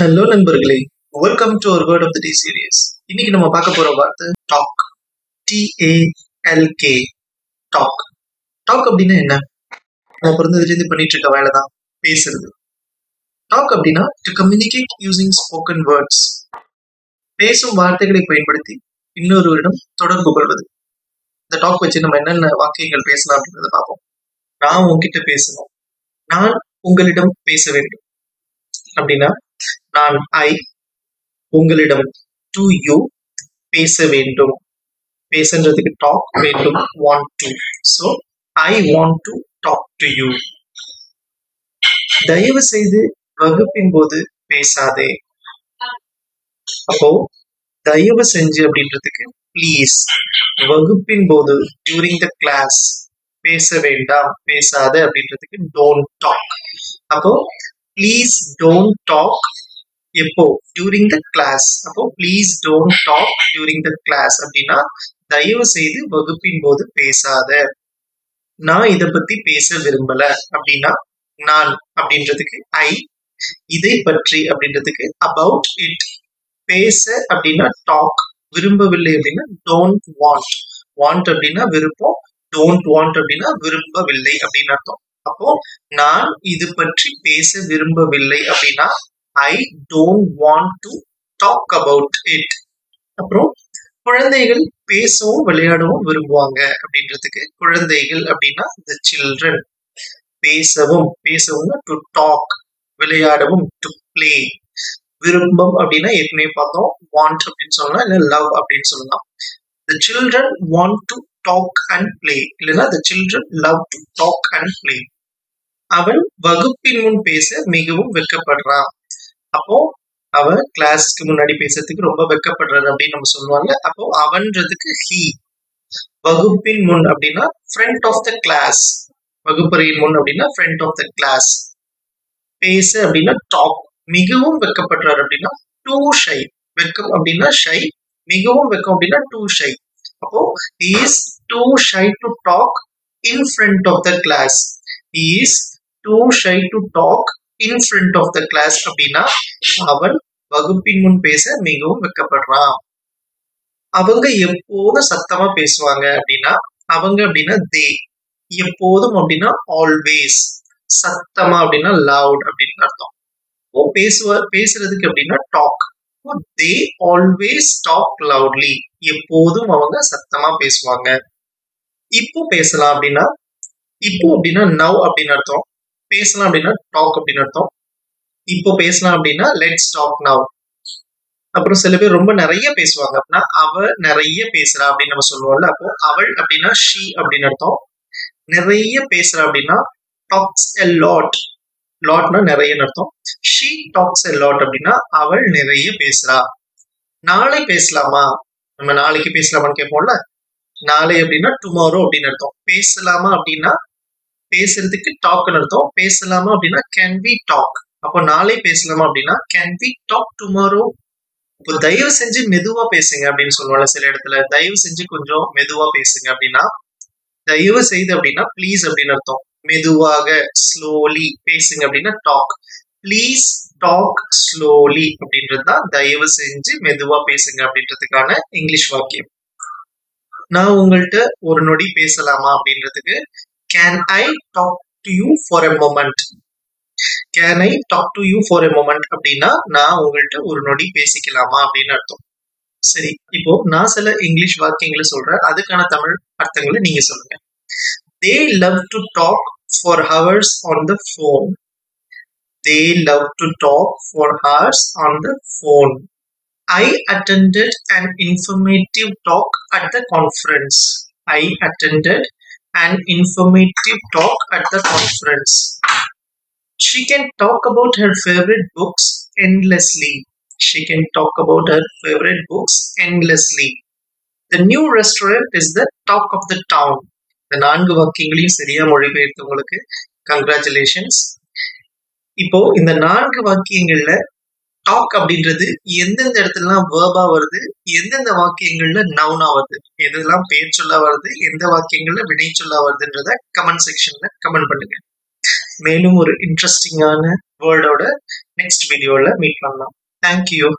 Hello நண்பர்களே, welcome to our word of the day series. இன்னைக்கு நம்ம பார்க்க போற வார்த்தை talk. TALK talk. Talk அப்படினா என்ன? நம்ம பிறந்ததில இருந்து பண்ணிட்டு இருக்க வேலை தான் பேசுறது. Talk அப்படினா to communicate using spoken words. பேசும் வார்த்தைகளை பயன்படுத்தி இன்னொருவரிடம் தொடர்பு கொள்வது. இந்த talk வச்சு நம்ம என்னென்ன வாக்கியங்கள் பேசலாம் அப்படிங்கறத பார்ப்போம். நான் உன்கிட்ட பேசணும். நான் உங்களிடம் பேச வேண்டும். அப்படினா நான் I உங்களிடம் to you பேச வேண்டும். பேசன்றதுக்கு talk வேண்டும் want to. So I want to talk to you. தயவு செய்து வகுப்பின் போது பேசாதே. அப்போ தயவு செஞ்சு அப்படின்றதுக்கு please. வகுப்பின் போது during the class பேச வேண்டாம் பேசாத அப்படின்றதுக்கு don't talk. அப்போ please don't talk during the class. அப்போ please don't talk during the class அப்படின்னா தயவு செய்து வகுப்பின் போது பேசாத. நான் இதை பத்தி பேச விரும்பல அப்படின்னா நான் அப்படின்றதுக்கு I, இதை பற்றி அப்படின்றதுக்கு about it, பேச அப்படின்னா talk, விரும்பவில்லை அப்படின்னா don't want, want அப்படின்னா விருப்பம், don't want அப்படின்னா விரும்பவில்லை அப்படின்னு அர்த்தம். அப்போ நான் இது பற்றி பேச விரும்பவில்லை அப்படின்னா I don't want to talk about it. அப்புறம் குழந்தைகள் பேசவும் விளையாடவும் விரும்புவாங்க அப்படின்றதுக்கு குழந்தைகள் அப்படின்னா the children. பேசவும்னா to talk, விளையாடவும் to play. விரும்பம் அப்படின்னா ஏற்கனவே பார்த்தோம், want அப்படின்னு சொல்லலாம் இல்ல love அப்படின்னு சொல்லலாம். The children want to talk and play. இல்லைன்னா the children love to talk and play. அவன் வகுப்பின் முன் பேச மிகவும் வெட்கப்படுறான். அப்போ அவன் கிளாஸ்க்கு முன்னாடி பேசுறதுக்கு ரொம்ப வெட்கப்படுறாரு அப்படின்னு நம்ம சொல்லுவாங்க. அப்போ அவன்றதுக்கு he. வகுப்பின் முன் அப்படின்னா front of the class. வகுப்பறையின் முன் அப்படின்னா front of the class. பேச அப்படின்னா talk. மிகவும் வெட்கப்படுறாரு அப்படின்னா too shy. வெட்கம் அப்படின்னா shy. மிகவும் வெட்கம் அப்படின்னா too shy. அப்போ he is too shy to talk in front of the class. He is too shy to talk in front of the class அப்படின்னா அவன் வகுப்பின் முன் பேச மிகவும் வெட்கப்படுறான். அவங்க எப்போதும் சத்தமா பேசுவாங்க அப்படின்னா அவங்க அப்படின்னா they. எப்போதும் அப்படின்னா always. சத்தமா அப்படின்னா loud அப்படின்னு அர்த்தம். பேசுறதுக்கு அப்படின்னா talk. They always talk loudly. எப்போதும் அவங்க சத்தமா பேசுவாங்க. இப்போ பேசலாம் அப்படின்னா இப்போ அப்படின்னா now அப்படின்னு அர்த்தம். பேசலாம் அப்படின்னா talk அப்படின்னு அர்த்தம். இப்போ பேசலாம் அப்படின்னா let's talk now. அப்புறம் சில பேர் ரொம்ப நிறைய பேசுவாங்க அப்படின்னா அவ நிறைய பேசுறா அப்படின்னு நம்ம சொல்லுவோம்ல. அப்போ அவள் அப்படின்னா she அப்படின்னு அர்த்தம். நிறைய பேசுறா அப்படின்னா talks a lot. lotனா நிறைய அர்த்தம். she talks a lot அப்படின்னா அவள் நிறைய பேசுறா. நாளை பேசலாமா, நம்ம நாளைக்கு பேசலாமான்னு கேட்போம்ல. நாளை அப்படின்னா டுமாரோ அப்படின்னு அர்த்தம். பேசலாமா அப்படின்னா பேசுறதுக்கு டாக்னு அர்த்தம். பேசலாமா அப்படின்னா கேன் வி டாக். அப்போ நாளை பேசலாமா அப்படின்னா கேன் வி டாக் டுமாரோ. இப்போ தயவு செஞ்சு மெதுவா பேசுங்க அப்படின்னு சொல்லுவாங்க சில இடத்துல. தயவு செஞ்சு கொஞ்சம் மெதுவா பேசுங்க அப்படின்னா தயவு செய்து அப்படின்னா ப்ளீஸ் அப்படின்னு அர்த்தம். மெதுவாக ஸ்லோலி பேசுங்க அப்படின்னா டாக். ப்ளீஸ் டாக் ஸ்லோலி அப்படின்றது தான் தயவு செஞ்சு மெதுவா பேசுங்க அப்படின்றதுக்கான இங்கிலீஷ் வாக்கியம். நான் உங்கள்கிட்ட ஒரு நொடி பேசலாமா அப்படின்றதுக்கு can I talk to you for a moment. Can I talk to you for a moment அப்படின்னா நான் உங்கள்கிட்ட ஒரு நொடி பேசிக்கலாமா அப்படின்னு அர்த்தம். சரி, இப்போ நான் சில இங்கிலீஷ் வாக்கியங்களை சொல்றேன், அதுக்கான தமிழ் அர்த்தங்களை நீங்க சொல்லுங்க. They love to talk for hours on the phone. They love to talk for hours on the phone. I attended an informative talk at the conference. I attended an informative talk at the conference. She can talk about her favorite books endlessly. She can talk about her favorite books endlessly. The new restaurant is the talk of the town. இந்த 4 வாக்கியங்களையும் சரியா மொழிபெயர்த்து உங்களுக்கு congratulations. இப்போ இந்த 4 வாக்கியங்கள்ல talk அப்படின்றது எந்தெந்த இடத்துலாம் வேர்பா வருது, எந்தெந்த வாக்கியங்கள்ல நவுனா வருது, எதெல்லாம் பேர் சொல்ல வருது, எந்த வாக்கியங்கள்ல வினை சொல்ல வருதுன்றத கமெண்ட் செக்ஷன்ல கமெண்ட் பண்ணுங்க. மேலும் ஒரு இன்ட்ரெஸ்டிங்கான வேர்டோட next video la meet pannalam. Thank you.